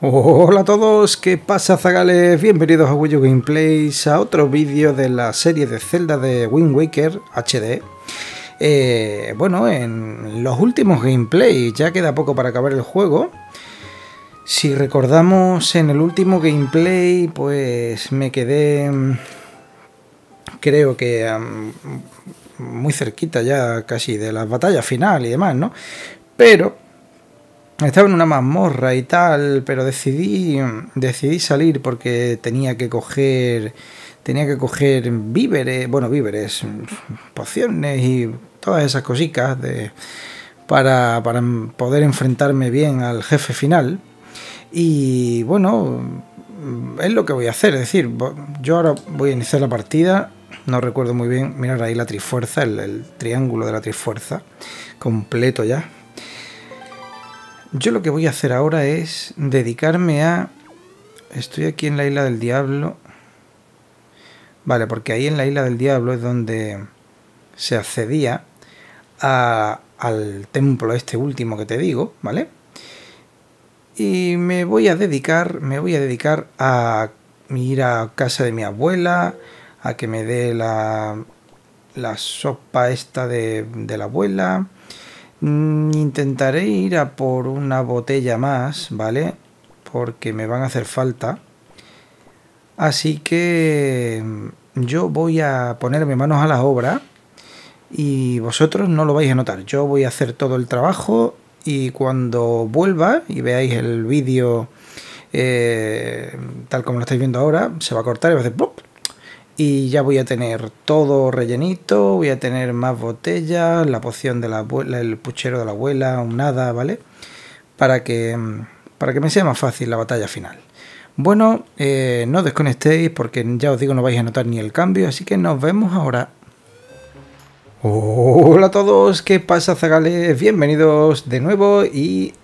Hola a todos, ¿qué pasa, zagales? Bienvenidos a Wii U Gameplays, a otro vídeo de la serie de Zelda de Wind Waker HD. Bueno, en los últimos gameplays, ya queda poco para acabar el juego. Si recordamos, en el último gameplay, pues me quedé, creo que muy cerquita ya casi de la batalla final y demás, ¿no? Pero estaba en una mazmorra y tal, pero decidí salir porque tenía que coger víveres, bueno, víveres, pociones y todas esas cositas para poder enfrentarme bien al jefe final. Y bueno, es lo que voy a hacer, es decir, yo ahora voy a iniciar la partida, no recuerdo muy bien, mirad ahí la Trifuerza, el triángulo de la Trifuerza, completo ya. Yo lo que voy a hacer ahora es dedicarme a... Estoy aquí en la Isla del Diablo. Vale, porque ahí en la Isla del Diablo es donde se accedía al templo este último que te digo, ¿vale? Y me voy a dedicar a ir a casa de mi abuela, a que me dé la sopa esta de la abuela. Intentaré ir a por una botella más, ¿vale? Porque me van a hacer falta. Así que yo voy a ponerme manos a la obra y vosotros no lo vais a notar. Yo voy a hacer todo el trabajo y cuando vuelva y veáis el vídeo tal como lo estáis viendo ahora, se va a cortar y va a hacer ¡plop! Y ya voy a tener todo rellenito, voy a tener más botellas, la poción de la abuela, el puchero de la abuela, un hada, ¿vale? Para que me sea más fácil la batalla final. Bueno, no os desconectéis porque ya os digo, no vais a notar ni el cambio, así que nos vemos ahora. Hola a todos, ¿qué pasa, zagales? Bienvenidos de nuevo y...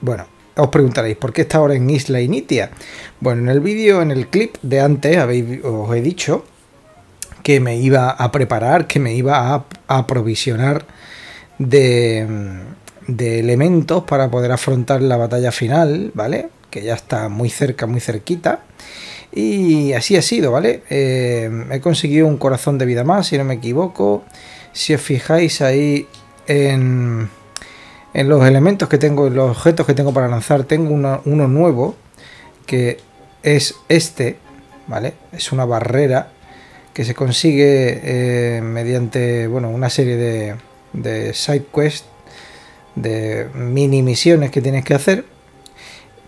bueno... Os preguntaréis, ¿por qué está ahora en Isla Initia? Bueno, en el vídeo, en el clip de antes, os he dicho que me iba a preparar, que me iba a aprovisionar de elementos para poder afrontar la batalla final, ¿vale? Que ya está muy cerca, muy cerquita. Y así ha sido, ¿vale? He conseguido un corazón de vida más, si no me equivoco. Si os fijáis ahí en los elementos que tengo, en los objetos que tengo para lanzar, tengo uno nuevo, que es este, ¿vale? Es una barrera que se consigue mediante, bueno, una serie de side quests, de mini misiones que tienes que hacer.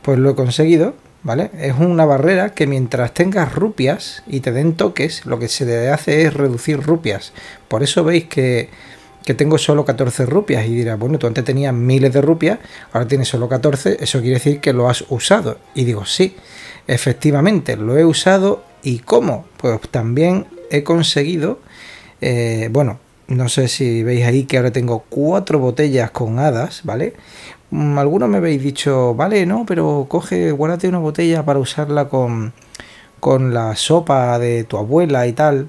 Pues lo he conseguido, ¿vale? Es una barrera que mientras tengas rupias y te den toques, lo que se le hace es reducir rupias. Por eso veis que tengo solo 14 rupias y dirás, bueno, tú antes tenías miles de rupias, ahora tienes solo 14, eso quiere decir que lo has usado. Y digo, sí, efectivamente, lo he usado. ¿Y cómo? Pues también he conseguido, bueno, no sé si veis ahí que ahora tengo 4 botellas con hadas, ¿vale? Algunos me habéis dicho, vale, no, pero guárdate una botella para usarla con la sopa de tu abuela y tal.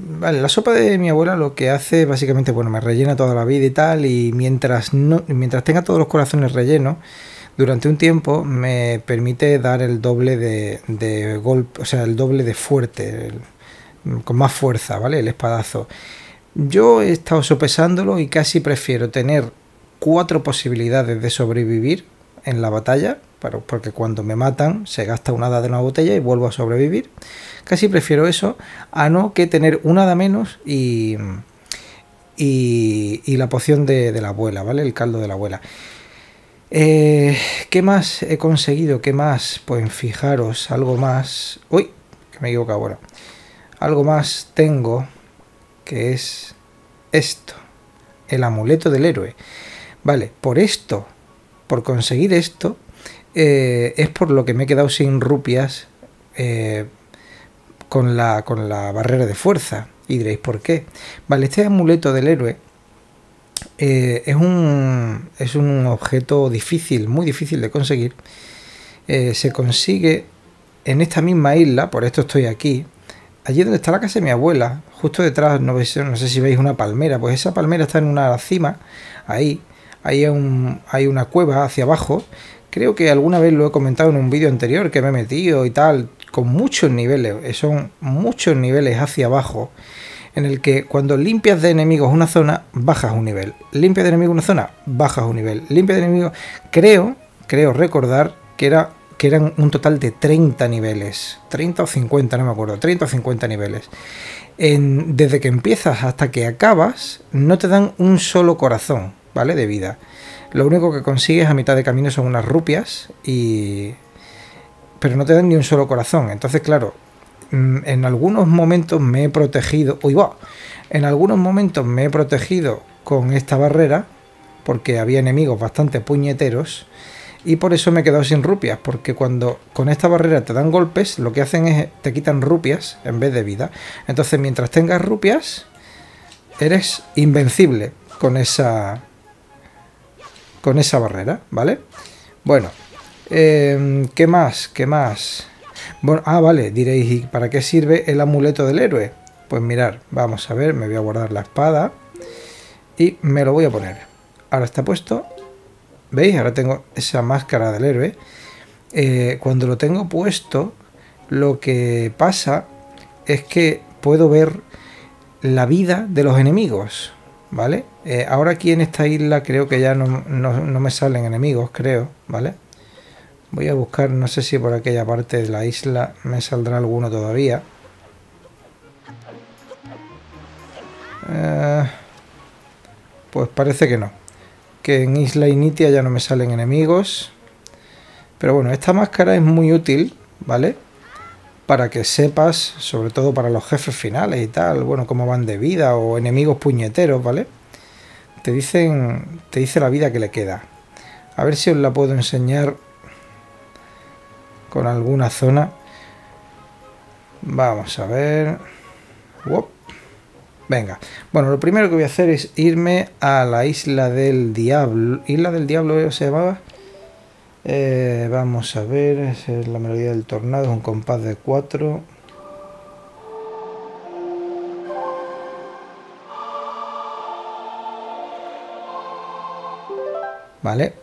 Vale, la sopa de mi abuela lo que hace básicamente, bueno, me rellena toda la vida y tal, y mientras tenga todos los corazones rellenos, durante un tiempo me permite dar el doble de golpe, o sea, el doble de fuerte, con más fuerza, ¿vale? El espadazo. Yo he estado sopesándolo y casi prefiero tener 4 posibilidades de sobrevivir en la batalla, porque cuando me matan se gasta una hada de una botella y vuelvo a sobrevivir. Casi prefiero eso a no que tener una hada menos y la poción de la abuela, ¿vale? El caldo de la abuela. ¿Qué más he conseguido? ¿Qué más? Pues fijaros, algo más... ¡Uy! Que me he equivocado, bueno. Algo más tengo, que es esto. El amuleto del héroe. Vale, por esto, por conseguir esto... es por lo que me he quedado sin rupias con la barrera de fuerza. Y diréis, ¿por qué? Vale, este amuleto del héroe es un objeto difícil, muy difícil de conseguir. Se consigue en esta misma isla, por esto estoy aquí. Allí donde está la casa de mi abuela, justo detrás, no sé si veis una palmera, pues esa palmera está en una cima, ahí. Ahí hay una cueva hacia abajo. Creo que alguna vez lo he comentado en un vídeo anterior que me he metido y tal, con muchos niveles, son muchos niveles hacia abajo, en el que cuando limpias de enemigos una zona, bajas un nivel. Limpias de enemigos una zona, bajas un nivel. Limpias de enemigos... Creo recordar que eran un total de 30 niveles. 30 o 50, no me acuerdo. 30 o 50 niveles. Desde que empiezas hasta que acabas, no te dan un solo corazón, ¿vale? De vida. Lo único que consigues a mitad de camino son unas rupias y... pero no te dan ni un solo corazón. Entonces, claro, en algunos momentos me he protegido... ¡Uy, va! En algunos momentos me he protegido con esta barrera porque había enemigos bastante puñeteros y por eso me he quedado sin rupias, porque cuando con esta barrera te dan golpes, lo que hacen es te quitan rupias en vez de vida. Entonces, mientras tengas rupias, eres invencible con esa barrera, ¿vale? Bueno, ¿qué más? ¿Qué más? Bueno, ah, vale, diréis, ¿y para qué sirve el amuleto del héroe? Pues mirar, vamos a ver, me voy a guardar la espada y me lo voy a poner. Ahora está puesto, ¿veis? Ahora tengo esa máscara del héroe. Cuando lo tengo puesto, lo que pasa es que puedo ver la vida de los enemigos, ¿vale? Ahora aquí en esta isla creo que ya no me salen enemigos, creo, ¿vale? Voy a buscar, no sé si por aquella parte de la isla me saldrá alguno todavía. Pues parece que no. Que en Isla Initia ya no me salen enemigos. Pero bueno, esta máscara es muy útil, ¿vale? Para que sepas, sobre todo para los jefes finales y tal, bueno, cómo van de vida o enemigos puñeteros, ¿vale? Te dice la vida que le queda. A ver si os la puedo enseñar... con alguna zona. Vamos a ver. Uop. Venga. Bueno, lo primero que voy a hacer es irme a la Isla del Diablo. ¿Isla del Diablo se llamaba? Vamos a ver. Esa es la melodía del tornado. Es un compás de 4. Vale.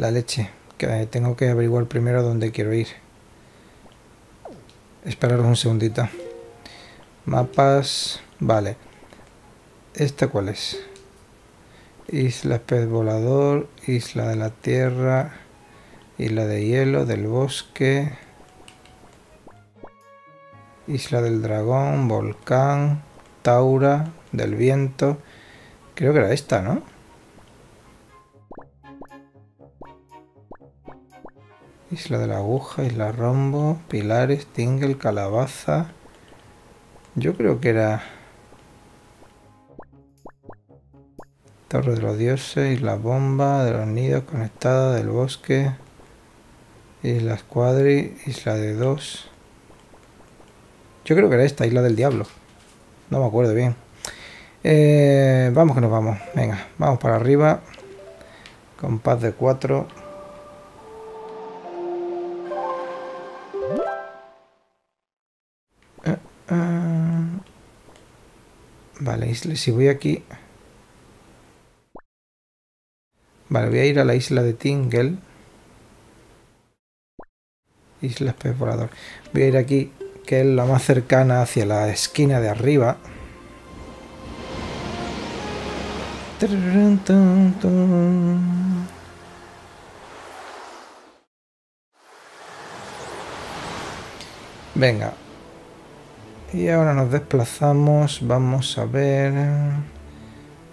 La leche, que tengo que averiguar primero dónde quiero ir. Esperaros un segundito. Mapas, vale. ¿Esta cuál es? Isla Espez Volador, Isla de la Tierra, Isla de Hielo, del Bosque, Isla del Dragón, Volcán, Taura, del Viento. Creo que era esta, ¿no? Isla de la Aguja, Isla Rombo, Pilares, Tingle, Calabaza... Yo creo que era... Torre de los Dioses, Isla Bomba, de los Nidos, Conectada, del Bosque... Isla Escuadri, Isla de Dos... Yo creo que era esta, Isla del Diablo. No me acuerdo bien. Vamos que nos vamos. Venga, vamos para arriba. Compás de 4... Vale, si voy aquí... Vale, voy a ir a la Isla de Tingle. Isla Espez Volador. Voy a ir aquí, que es la más cercana hacia la esquina de arriba. Venga. Y ahora nos desplazamos, vamos a ver...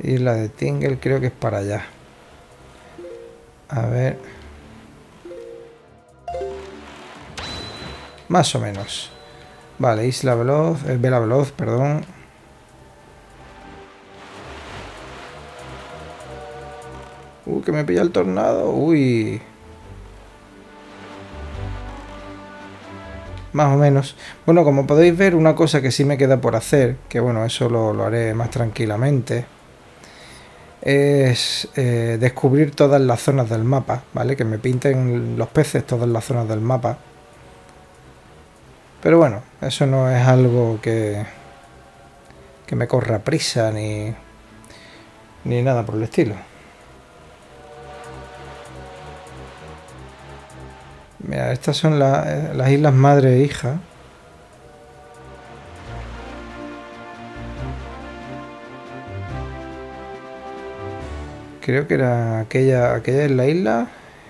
Isla de Tingle, creo que es para allá. A ver... Más o menos. Vale, Isla Veloz, Vela Veloz, perdón. Uy, que me pilla el tornado, uy... Más o menos. Bueno, como podéis ver, una cosa que sí me queda por hacer, que bueno, eso lo haré más tranquilamente, es descubrir todas las zonas del mapa, ¿vale? Que me pinten los peces todas las zonas del mapa. Pero bueno, eso no es algo que me corra prisa ni nada por el estilo. Mira, estas son las islas madre e hija. Creo que era aquella es la isla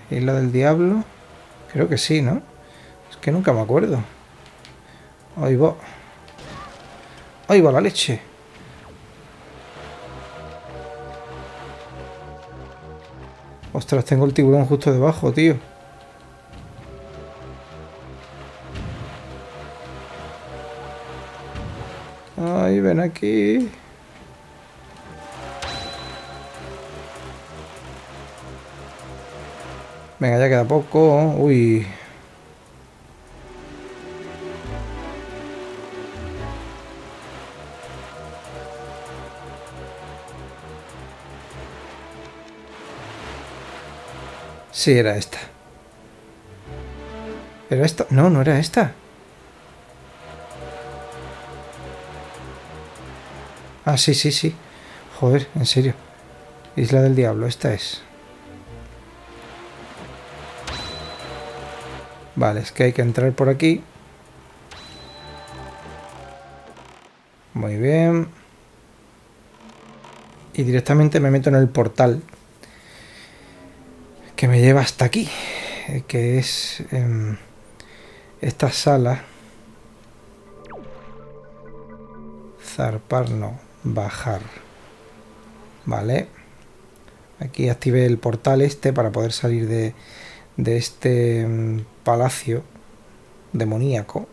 del diablo. Creo que sí, ¿no? Es que nunca me acuerdo. Ahí va. Ahí va la leche. Ostras, tengo el tiburón justo debajo, tío. Ay, ven aquí. Venga, ya queda poco. Uy. Sí, era esta. ¿Era esta? No, no era esta. Ah, sí, sí, sí. Joder, en serio. Isla del Diablo, esta es. Vale, es que hay que entrar por aquí. Muy bien. Y directamente me meto en el portal que me lleva hasta aquí, que es esta sala. Zarpar, no, bajar. Vale. Aquí activé el portal este para poder salir de este palacio demoníaco.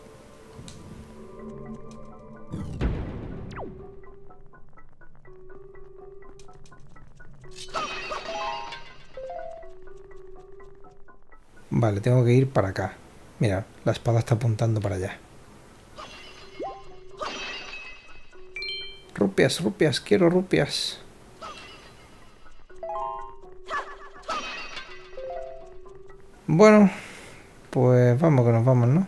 Vale, tengo que ir para acá. Mira, la espada está apuntando para allá. Rupias, rupias, quiero rupias. Bueno, pues vamos que nos vamos, ¿no?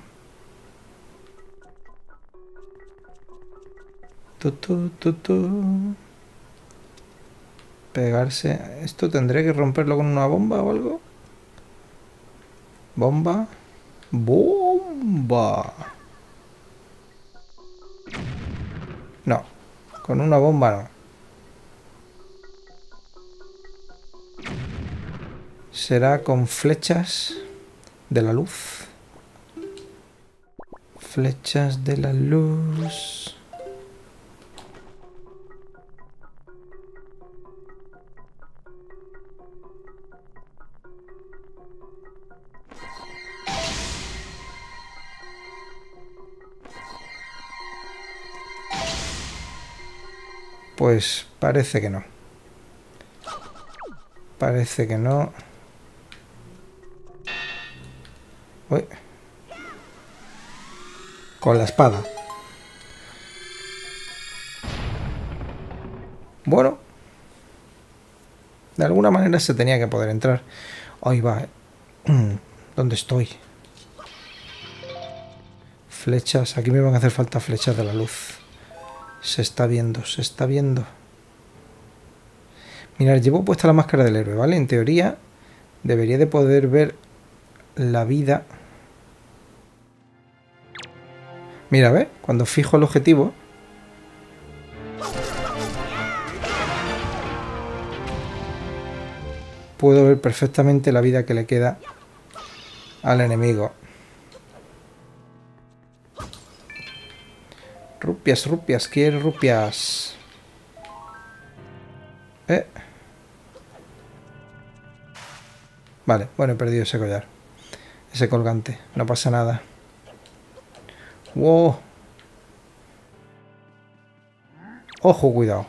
Pegarse. ¿Esto tendré que romperlo con una bomba o algo? Bomba. Bomba. No, con una bomba no. Será con flechas de la luz. Flechas de la luz. Pues parece que no. Parece que no. Uy. Con la espada. Bueno. De alguna manera se tenía que poder entrar. Ahí va. ¿Dónde estoy? Flechas. Aquí me van a hacer falta flechas de la luz. Se está viendo, se está viendo. Mirad, llevo puesta la máscara del héroe, ¿vale? En teoría debería de poder ver la vida. Mira, ¿ves? Cuando fijo el objetivo. Puedo ver perfectamente la vida que le queda al enemigo. Rupias, rupias, quiero rupias. Vale, bueno, he perdido ese collar. Ese colgante, no pasa nada. Wow. Ojo, cuidado.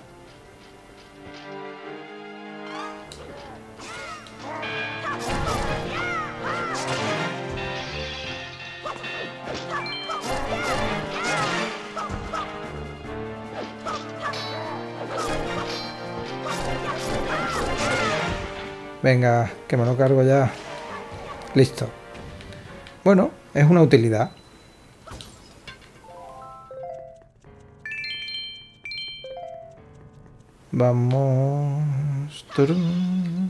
Venga, que me lo cargo ya. Listo. Bueno, es una utilidad. Vamos. ¡Turun!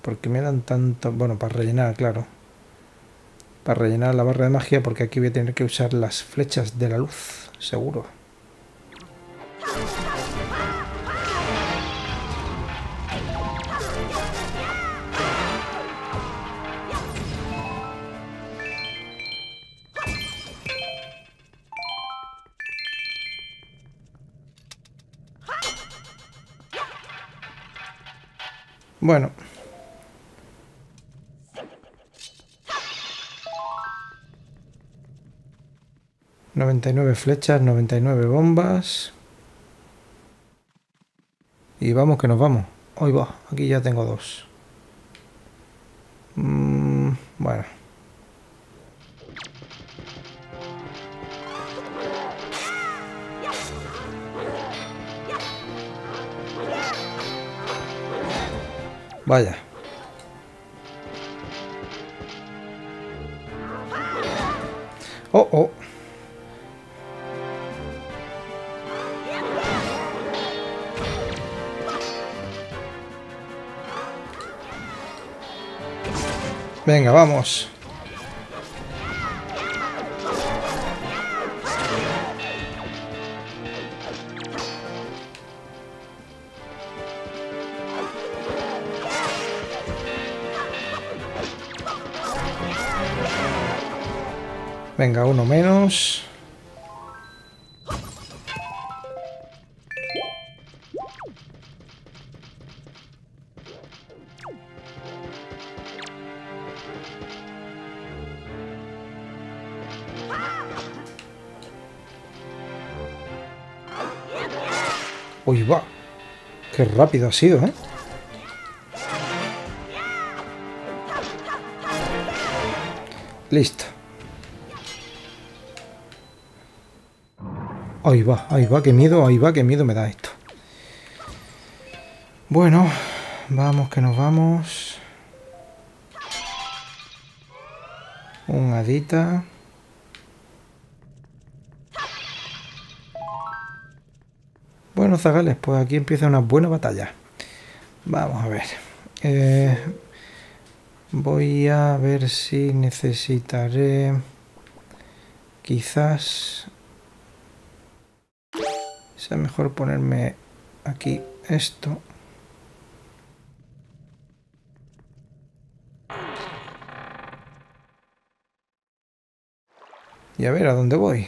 ¿Por qué me dan tanto? Bueno, para rellenar, claro. Para rellenar la barra de magia, porque aquí voy a tener que usar las flechas de la luz, seguro. Bueno. ...99 flechas, 99 bombas... Y vamos que nos vamos. Hoy va, aquí ya tengo dos. Bueno. Vaya. Oh, oh. Venga, vamos. Venga, uno menos. ¡Uy, va! ¡Qué rápido ha sido, eh! Listo. Ahí va, qué miedo, me da esto. Bueno, vamos que nos vamos. Un hadita. Bueno, zagales, pues aquí empieza una buena batalla. Vamos a ver. Voy a ver si necesitaré... Quizás... sea mejor ponerme aquí esto. Y a ver a dónde voy.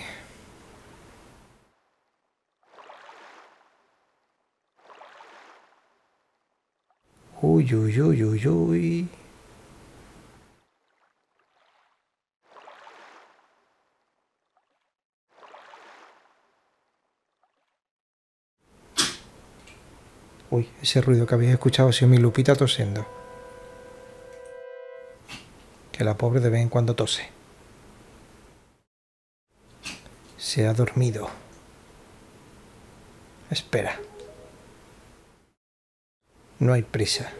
Uy, uy, uy, uy, uy. Uy, ese ruido que habéis escuchado ha sido mi Lupita tosiendo. Que la pobre de vez en cuando tose. Se ha dormido. Espera. No hay prisa.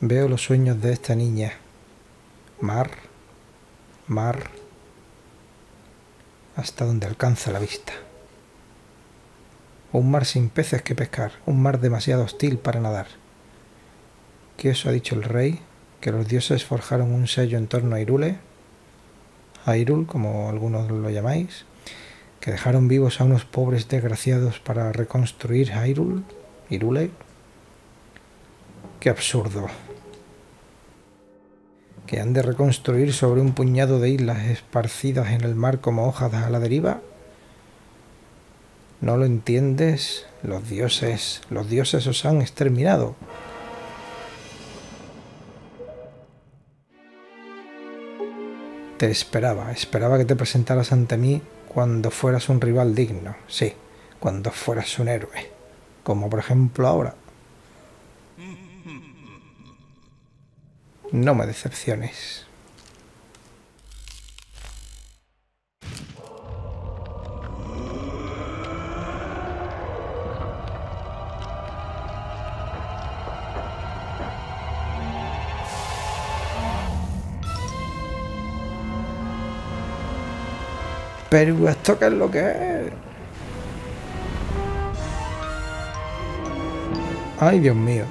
Veo los sueños de esta niña. Mar, mar, hasta donde alcanza la vista. Un mar sin peces que pescar, un mar demasiado hostil para nadar. ¿Qué eso ha dicho el rey? ¿Que los dioses forjaron un sello en torno a Hyrule? A Hyrule, como algunos lo llamáis. ¿Que dejaron vivos a unos pobres desgraciados para reconstruir Hyrule? ¿Hyrule? ¡Qué absurdo! ¿Que han de reconstruir sobre un puñado de islas esparcidas en el mar como hojas a la deriva? ¿No lo entiendes? Los dioses os han exterminado. Te esperaba, que te presentaras ante mí... Cuando fueras un rival digno, sí, cuando fueras un héroe, como por ejemplo ahora. No me decepciones. Pero esto qué es lo que es. Ay, Dios mío.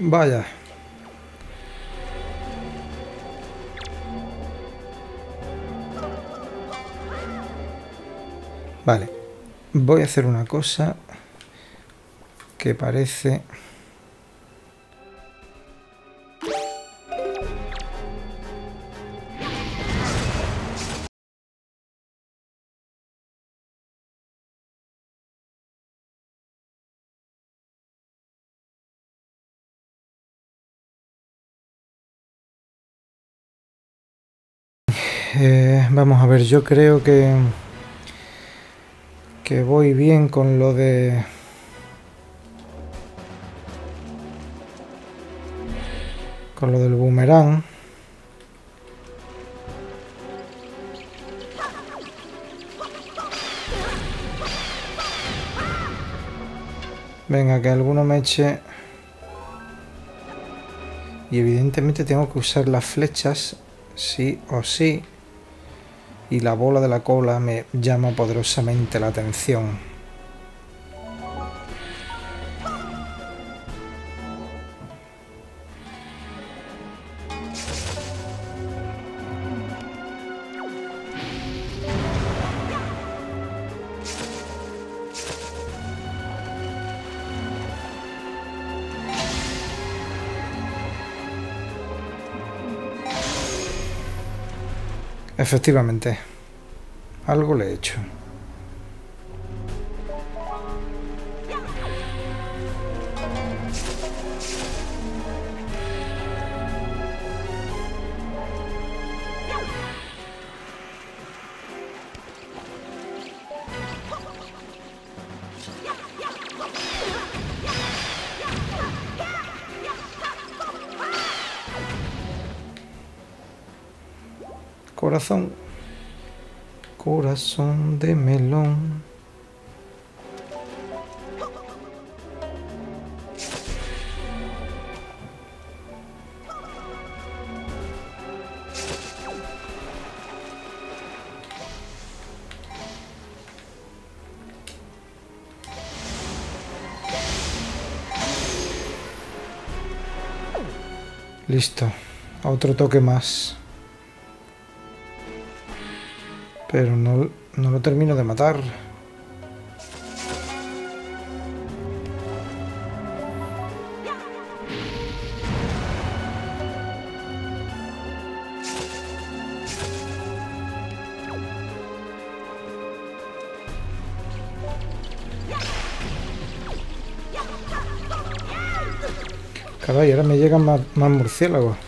Vaya. Vale. Voy a hacer una cosa que parece... Vamos a ver, yo creo que voy bien con lo de... con lo del boomerang. Venga, que alguno me eche... Y evidentemente tengo que usar las flechas, sí o sí. Y la bola de la cola me llama poderosamente la atención. Efectivamente, algo le he hecho. Corazón, corazón de melón. Listo, otro toque más. Pero no lo termino de matar. Caray, ahora me llegan más murciélagos.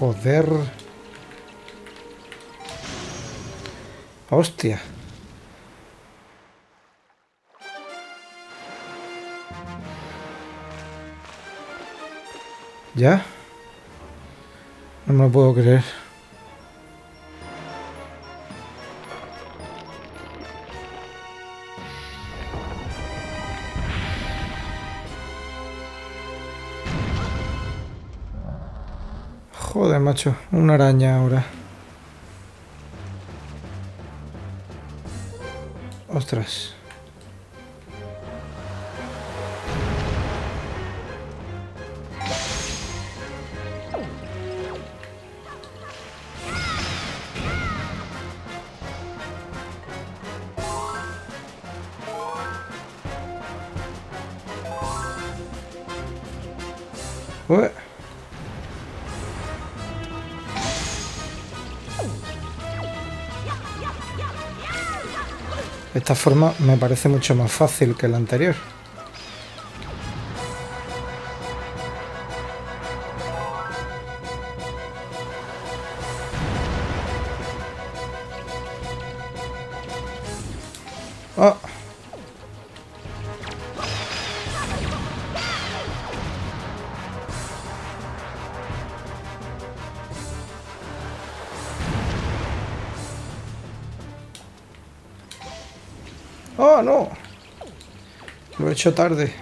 Joder. Hostia. ¿Ya? No me lo puedo creer. Joder, macho, una araña ahora. Ostras. Ué. Esta forma me parece mucho más fácil que la anterior. Oh. ¡Oh, no! Lo he hecho tarde.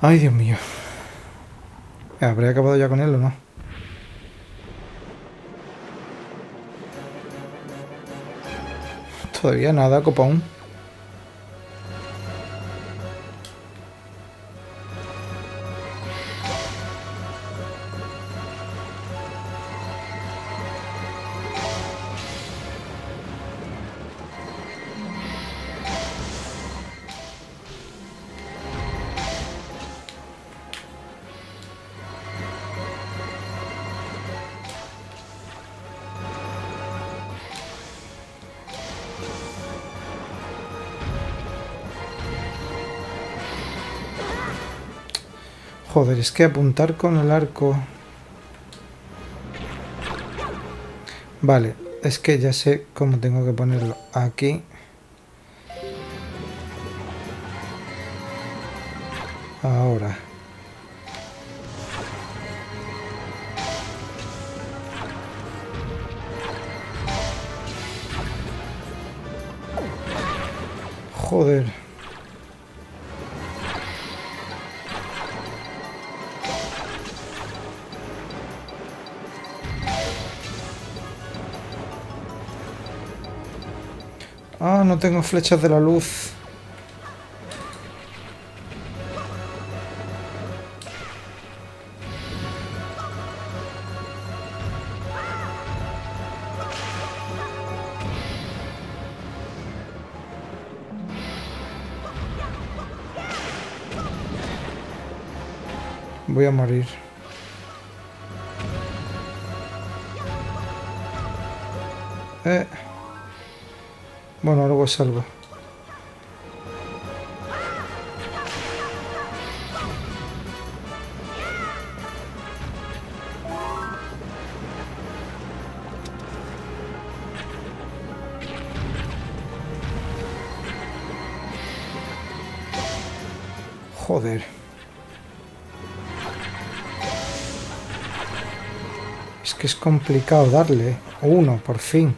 ¡Ay, Dios mío! ¿Habré acabado ya con él o no? Todavía nada, copón. Joder, es que apuntar con el arco... Vale, es que ya sé cómo tengo que ponerlo aquí. Ahora. Joder. Ah, no tengo flechas de la luz. Voy a morir. Bueno, luego salvo. Joder. Es que es complicado darle uno, por fin.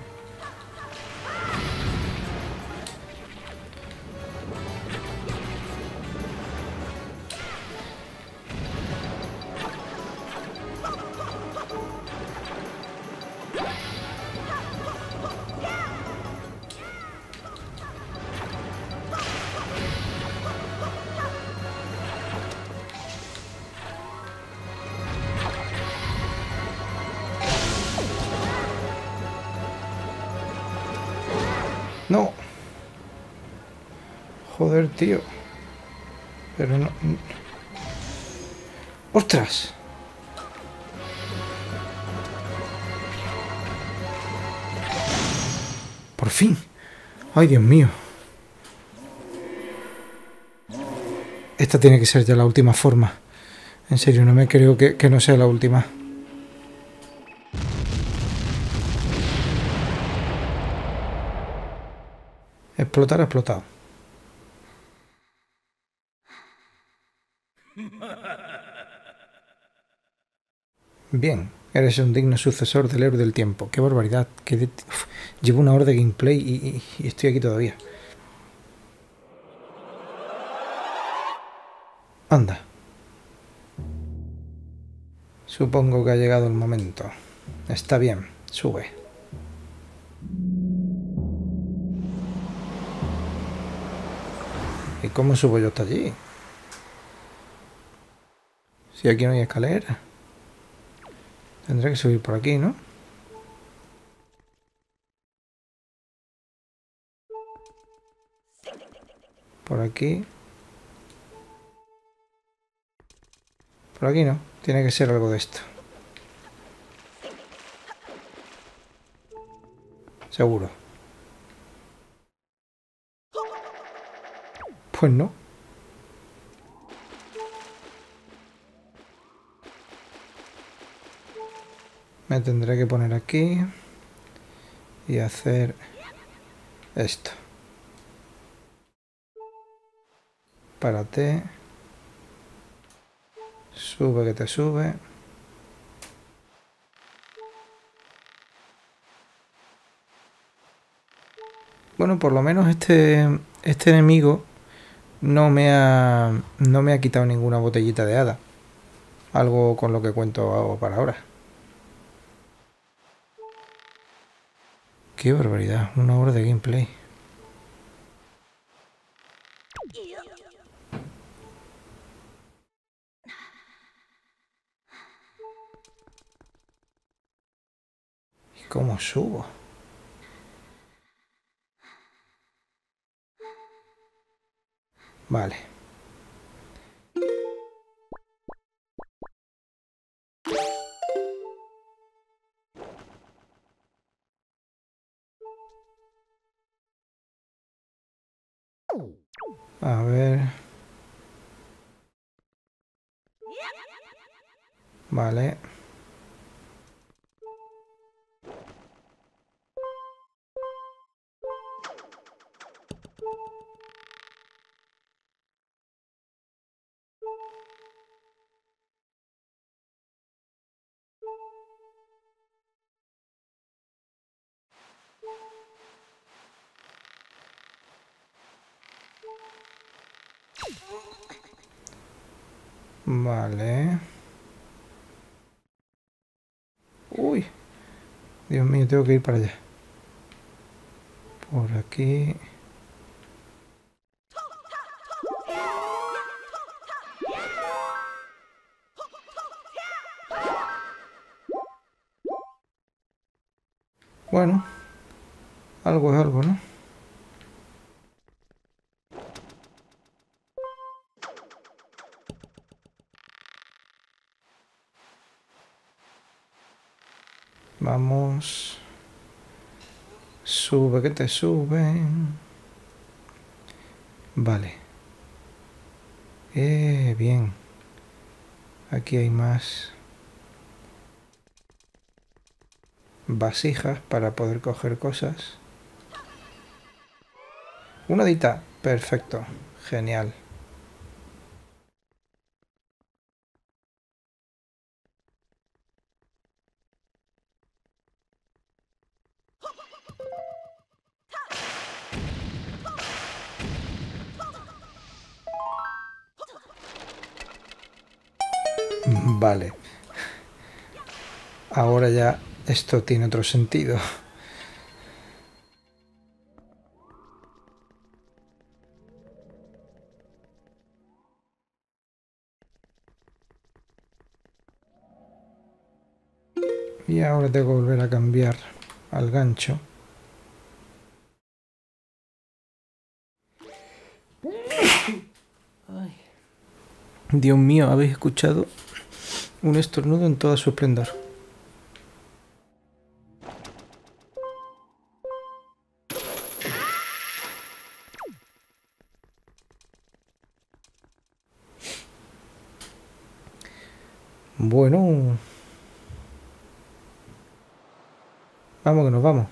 No. Joder, tío. Pero no... ¡Ostras! ¡Por fin! ¡Ay, Dios mío! Esta tiene que ser ya la última forma. En serio, no me creo que no sea la última. Explotar, explotado. Bien, Eres un digno sucesor del héroe del tiempo. ¡Qué barbaridad! Uf, llevo una hora de gameplay y estoy aquí todavía. Anda. Supongo que ha llegado el momento. Está bien, sube. ¿Y cómo subo yo hasta allí? Si aquí no hay escalera. Tendré que subir por aquí, ¿no? Por aquí. Por aquí no. Tiene que ser algo de esto. Seguro. Pues no. Me tendré que poner aquí y hacer esto. Párate. Sube que te sube. Bueno, por lo menos este enemigo no me ha quitado ninguna botellita de hada. Algo con lo que cuento para ahora. ¡Qué barbaridad! Una hora de gameplay. ¿Y cómo subo? Vale. A ver... Vale. Vale. Uy. Dios mío, tengo que ir para allá. Por aquí. Bueno. Algo es algo, ¿no? Vamos, sube que te sube. Vale. Bien. Aquí hay más vasijas para poder coger cosas. Una dita. Perfecto. Genial. Vale, ahora ya esto tiene otro sentido. Y ahora tengo que volver a cambiar al gancho. Dios mío, ¿habéis escuchado? Un estornudo en todo su esplendor. Bueno. Vamos que nos vamos.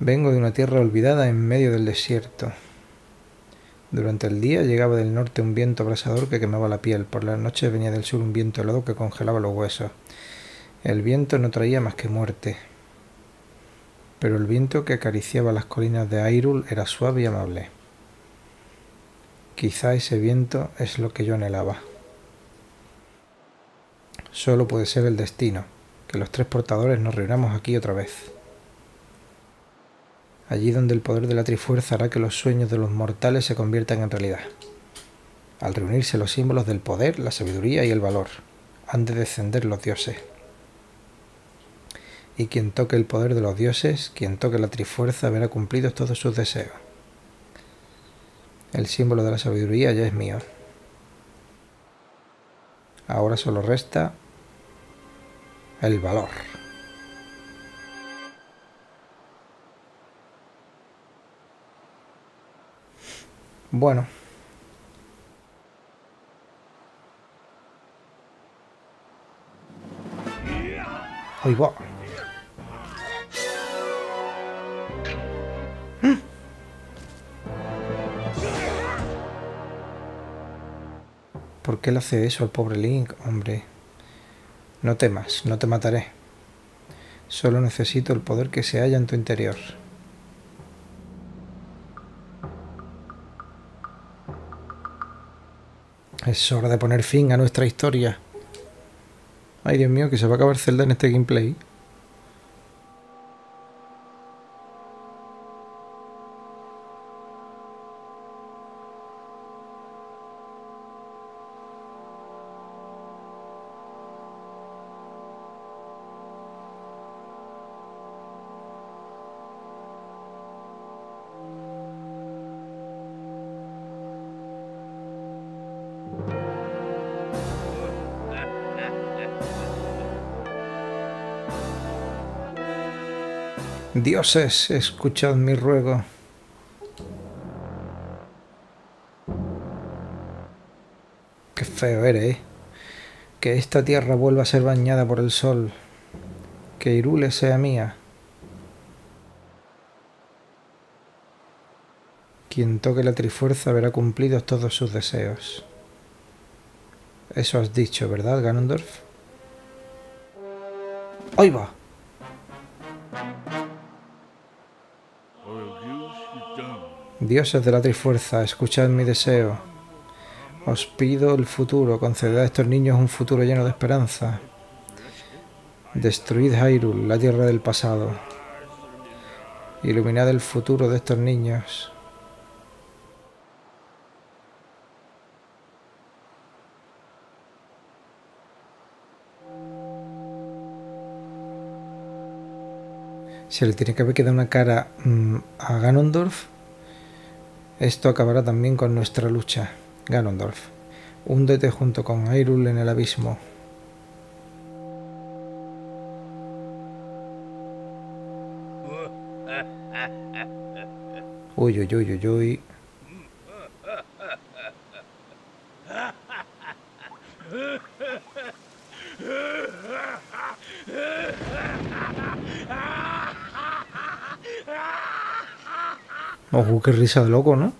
Vengo de una tierra olvidada en medio del desierto. Durante el día llegaba del norte un viento abrasador que quemaba la piel. Por las noches venía del sur un viento helado que congelaba los huesos. El viento no traía más que muerte, pero el viento que acariciaba las colinas de Hyrule era suave y amable. Quizá ese viento es lo que yo anhelaba. Solo puede ser el destino, que los tres portadores nos reunamos aquí otra vez. Allí donde el poder de la Trifuerza hará que los sueños de los mortales se conviertan en realidad. Al reunirse los símbolos del poder, la sabiduría y el valor, han de descender los dioses. Y quien toque el poder de los dioses, quien toque la Trifuerza, verá cumplidos todos sus deseos. El símbolo de la sabiduría ya es mío. Ahora solo resta el valor. Bueno. Ahí va. ¿Por qué le hace eso al pobre Link, hombre? No temas, no te mataré. Solo necesito el poder que se halla en tu interior. Es hora de poner fin a nuestra historia. Ay, Dios mío, que se va a acabar Zelda en este gameplay. Dioses, escuchad mi ruego. Qué feo eres, ¿eh? Que esta tierra vuelva a ser bañada por el sol. Que Hyrule sea mía. Quien toque la Trifuerza verá cumplidos todos sus deseos. Eso has dicho, ¿verdad, Ganondorf? ¡Ahí va! Dioses de la Trifuerza, escuchad mi deseo. Os pido el futuro, conceded a estos niños un futuro lleno de esperanza. Destruid Hyrule, la tierra del pasado. Iluminad el futuro de estos niños. Se le tiene que haber quedado una cara a Ganondorf. Esto acabará también con nuestra lucha. Ganondorf, húndete junto con Hyrule en el abismo. Uy, uy, uy, uy, uy. Ojo, qué risa de loco, ¿no?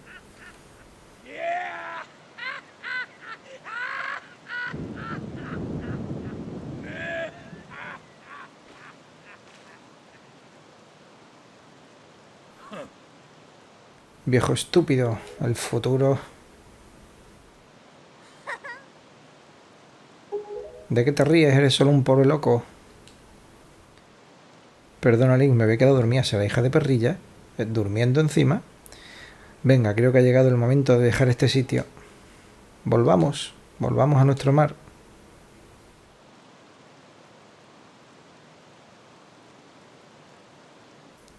Viejo estúpido, el futuro. ¿De qué te ríes? Eres solo un pobre loco. Perdona, Link, me había quedado dormida. ¿Será hija de perrilla? Durmiendo encima. Venga, creo que ha llegado el momento de dejar este sitio. Volvamos, volvamos a nuestro mar.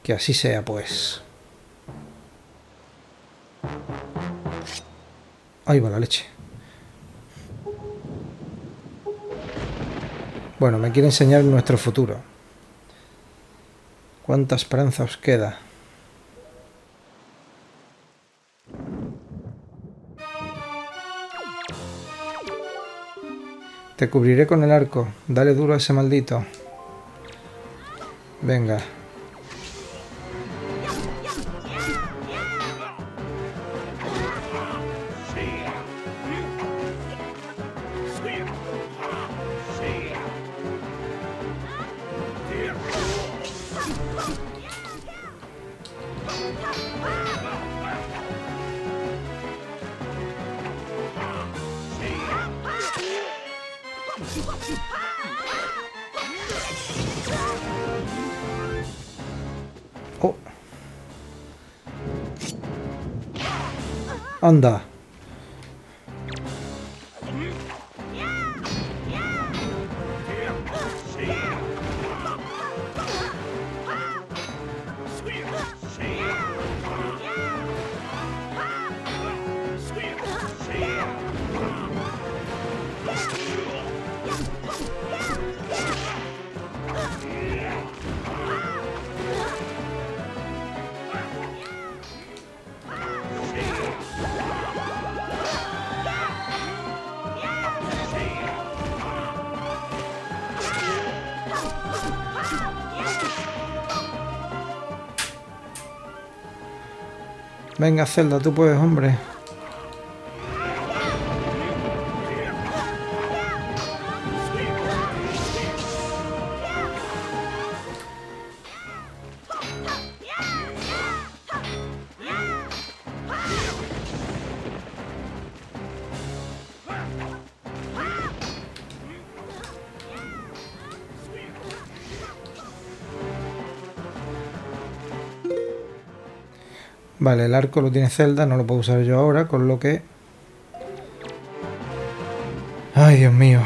Que así sea, pues. Ahí va la leche. Bueno, me quiere enseñar nuestro futuro. ¿Cuánta esperanza os queda? Te cubriré con el arco. Dale duro a ese maldito. Venga. Oh. Anda. Venga, Zelda, tú puedes, hombre. Vale, el arco lo tiene Zelda, no lo puedo usar yo ahora, con lo que... ¡Ay, Dios mío!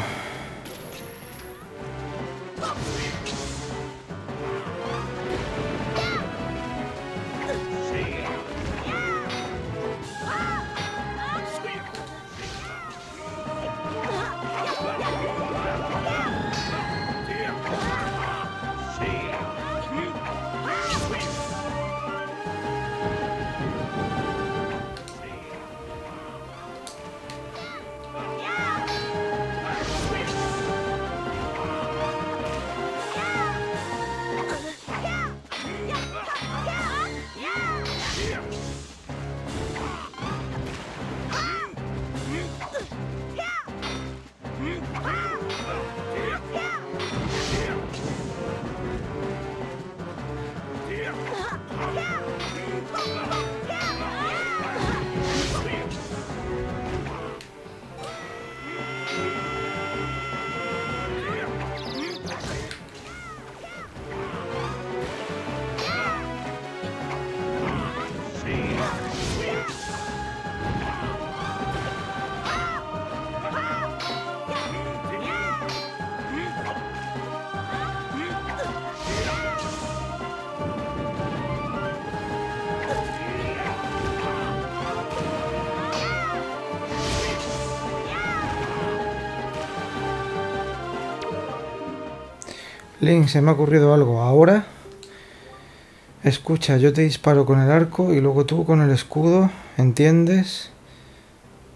Link, se me ha ocurrido algo. Ahora, escucha, yo te disparo con el arco y luego tú con el escudo, ¿entiendes?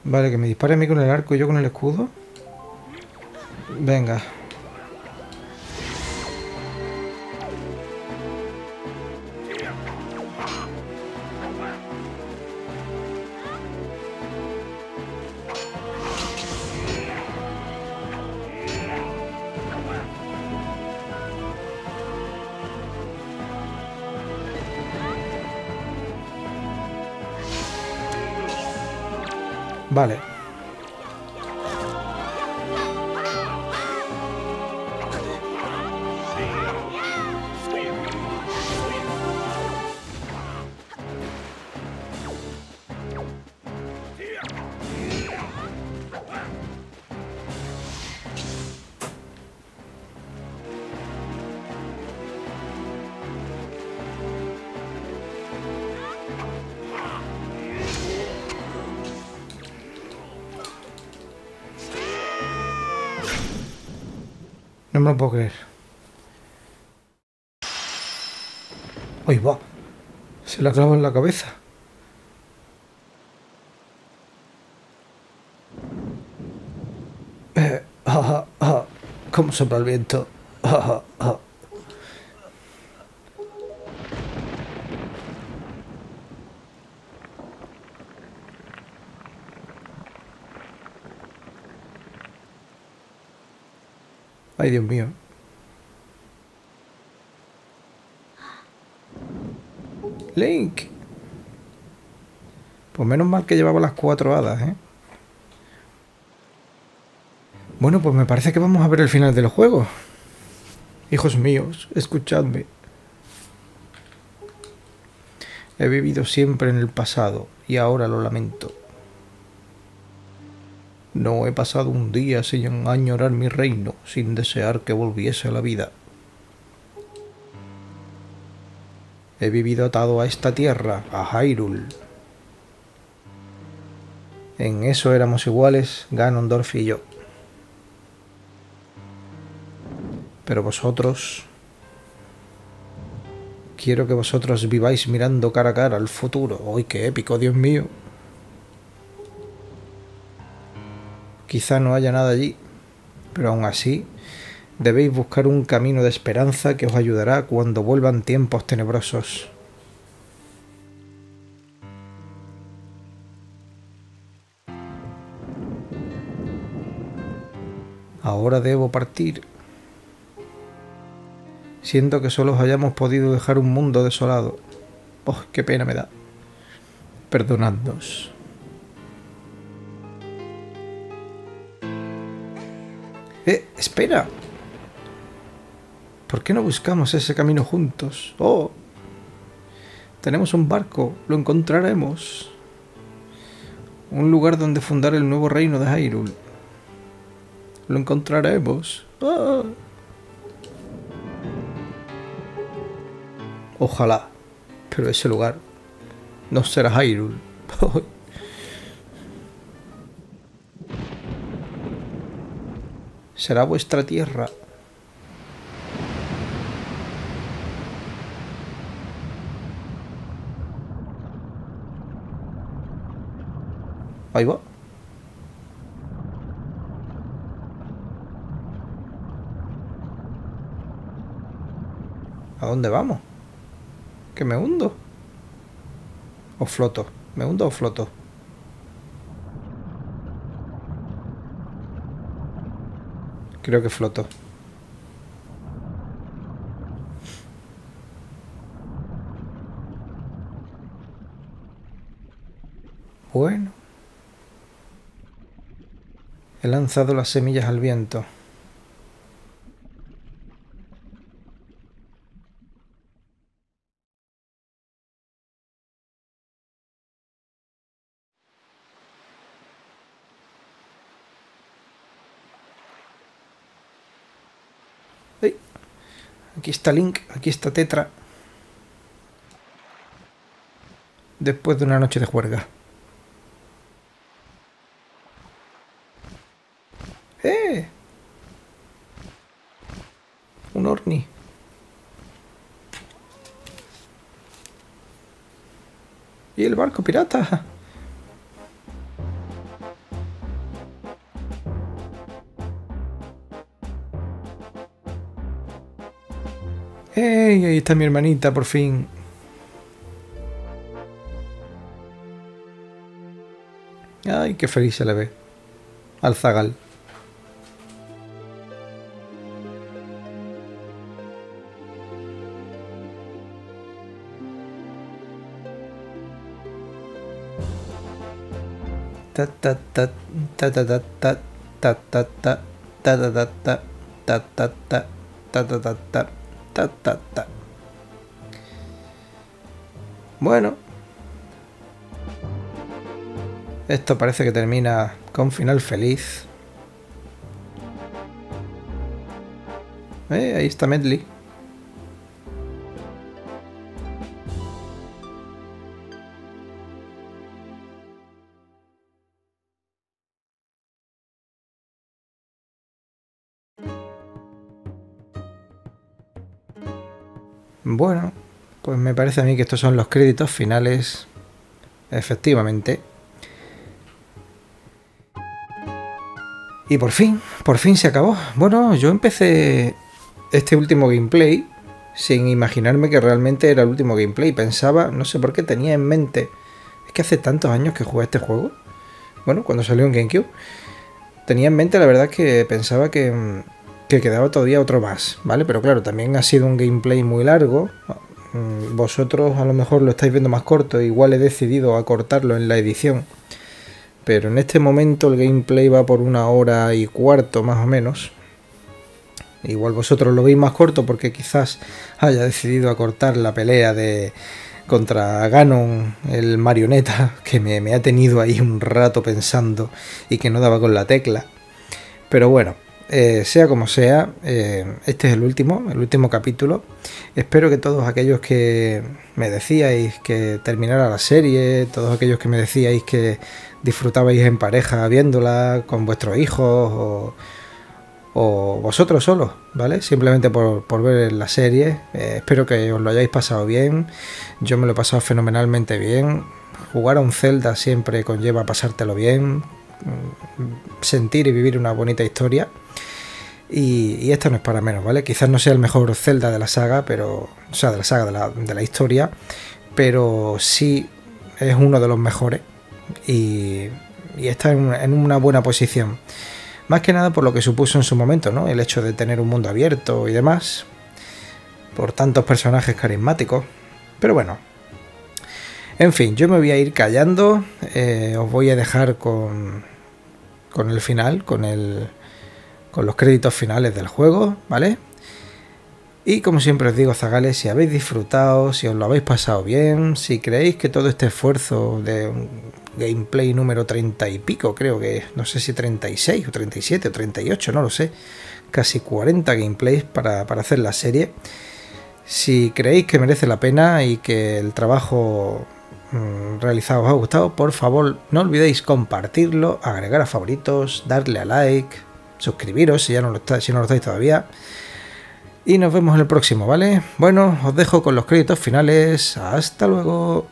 Vale, que me dispare a mí con el arco y yo con el escudo. Venga. Vale. No me lo puedo creer. ¡Ay, va! Se la clavo en la cabeza. ¡Cómo sopla el viento! Ay, Dios mío. Link. Pues menos mal que llevaba las 4 hadas, ¿eh? Bueno, pues me parece que vamos a ver el final del juego. Hijos míos, escuchadme. He vivido siempre en el pasado y ahora lo lamento. No he pasado un día sin añorar mi reino, sin desear que volviese a la vida. He vivido atado a esta tierra, a Hyrule. En eso éramos iguales, Ganondorf y yo. Pero vosotros... Quiero que vosotros viváis mirando cara a cara al futuro. ¡Uy, qué épico, Dios mío! Quizá no haya nada allí, pero aún así debéis buscar un camino de esperanza que os ayudará cuando vuelvan tiempos tenebrosos. Ahora debo partir. Siento que solo os hayamos podido dejar un mundo desolado. ¡Oh, qué pena me da! Perdonadnos. ¡Espera! ¿Por qué no buscamos ese camino juntos? ¡Oh! Tenemos un barco, lo encontraremos. Un lugar donde fundar el nuevo reino de Hyrule. Lo encontraremos. ¡Oh! Ojalá, pero ese lugar no será Hyrule. Será vuestra tierra. Ahí va. ¿A dónde vamos? ¿Que me hundo? ¿O floto? ¿Me hundo o floto? Creo que floto. Bueno. He lanzado las semillas al viento. Aquí está Link, aquí está Tetra. Después de una noche de juerga. ¡Eh! Un Orni. Y el barco pirata. ¡Ey! Ahí está mi hermanita, por fin. ¡Ay, qué feliz se le ve! Al zagal. Ta ta ta ta ta ta ta ta ta ta ta ta ta ta ta ta ta ta. Ta, ta, ta. Bueno, esto parece que termina con final feliz. Ahí está Medli. Bueno, pues me parece a mí que estos son los créditos finales, efectivamente. Y por fin se acabó. Bueno, yo empecé este último gameplay sin imaginarme que realmente era el último gameplay. Pensaba, no sé por qué tenía en mente, es que hace tantos años que jugué este juego. Bueno, cuando salió en GameCube, tenía en mente, la verdad, que pensaba que quedaba todavía otro más, ¿vale? Pero claro, también ha sido un gameplay muy largo. Vosotros a lo mejor lo estáis viendo más corto, igual he decidido acortarlo en la edición. Pero en este momento el gameplay va por 1 hora y cuarto más o menos. Igual vosotros lo veis más corto porque quizás haya decidido acortar la pelea de, contra Ganon, el marioneta, que me ha tenido ahí un rato pensando y que no daba con la tecla. Pero bueno, sea como sea, este es el último capítulo. Espero que todos aquellos que me decíais que terminara la serie, todos aquellos que me decíais que disfrutabais en pareja viéndola, con vuestros hijos o vosotros solos, ¿vale? Simplemente por ver la serie. Espero que os lo hayáis pasado bien. Yo me lo he pasado fenomenalmente bien. Jugar a un Zelda siempre conlleva pasártelo bien, sentir y vivir una bonita historia. Y esto no es para menos, ¿vale? Quizás no sea el mejor Zelda de la saga, pero, o sea, de la saga de la historia, pero sí es uno de los mejores y está en una buena posición. Más que nada por lo que supuso en su momento, ¿no? El hecho de tener un mundo abierto y demás, por tantos personajes carismáticos. Pero bueno, en fin, yo me voy a ir callando. Os voy a dejar con el final, con los créditos finales del juego, ¿vale? Y como siempre os digo, zagales, si habéis disfrutado, si os lo habéis pasado bien, si creéis que todo este esfuerzo de gameplay número 30 y pico, creo que, no sé si 36 o 37 o 38, no lo sé, casi 40 gameplays para hacer la serie, si creéis que merece la pena y que el trabajo realizado os ha gustado, por favor no olvidéis compartirlo, agregar a favoritos, darle a like, suscribiros si no lo estáis todavía, y nos vemos en el próximo, ¿vale? Bueno, os dejo con los créditos finales. Hasta luego.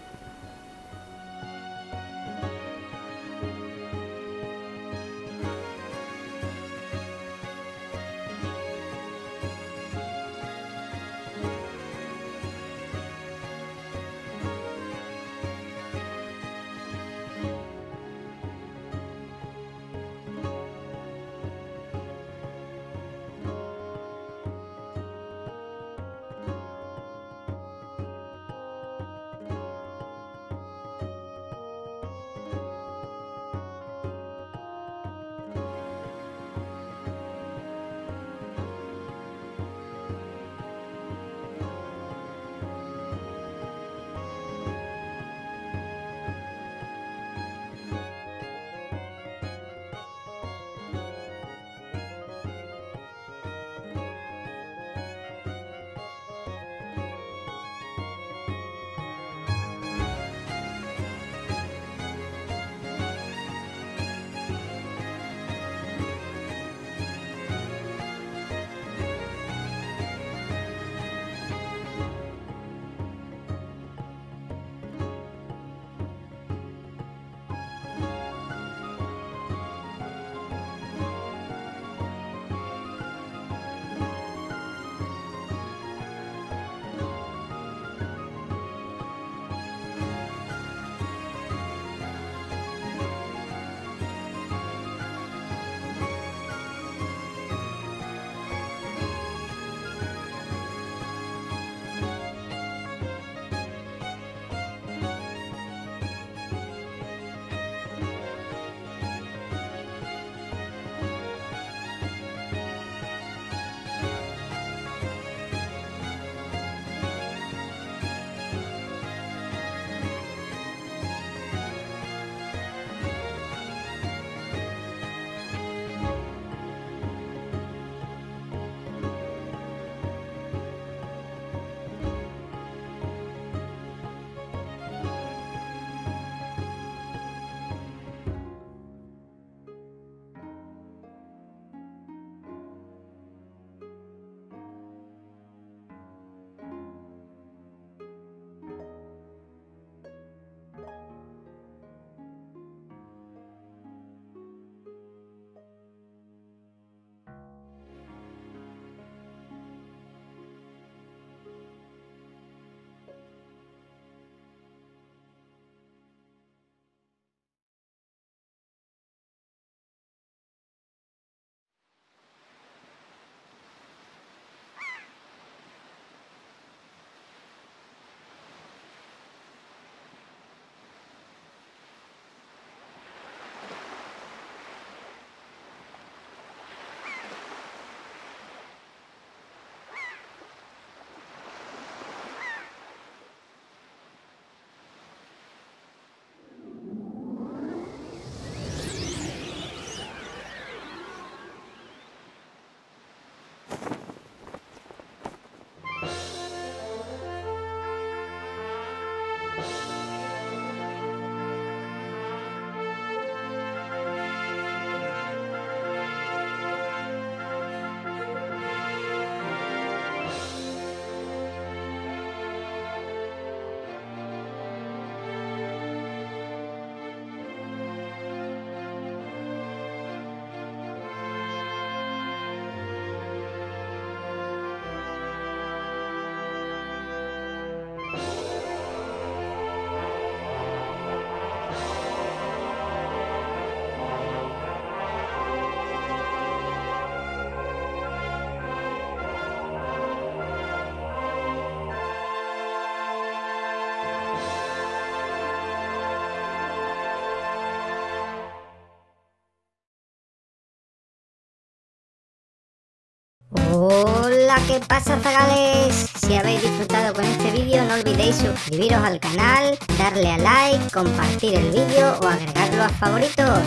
Hola, ¿qué pasa, zagales? Si habéis disfrutado con este vídeo, no olvidéis suscribiros al canal, darle a like, compartir el vídeo o agregarlo a favoritos.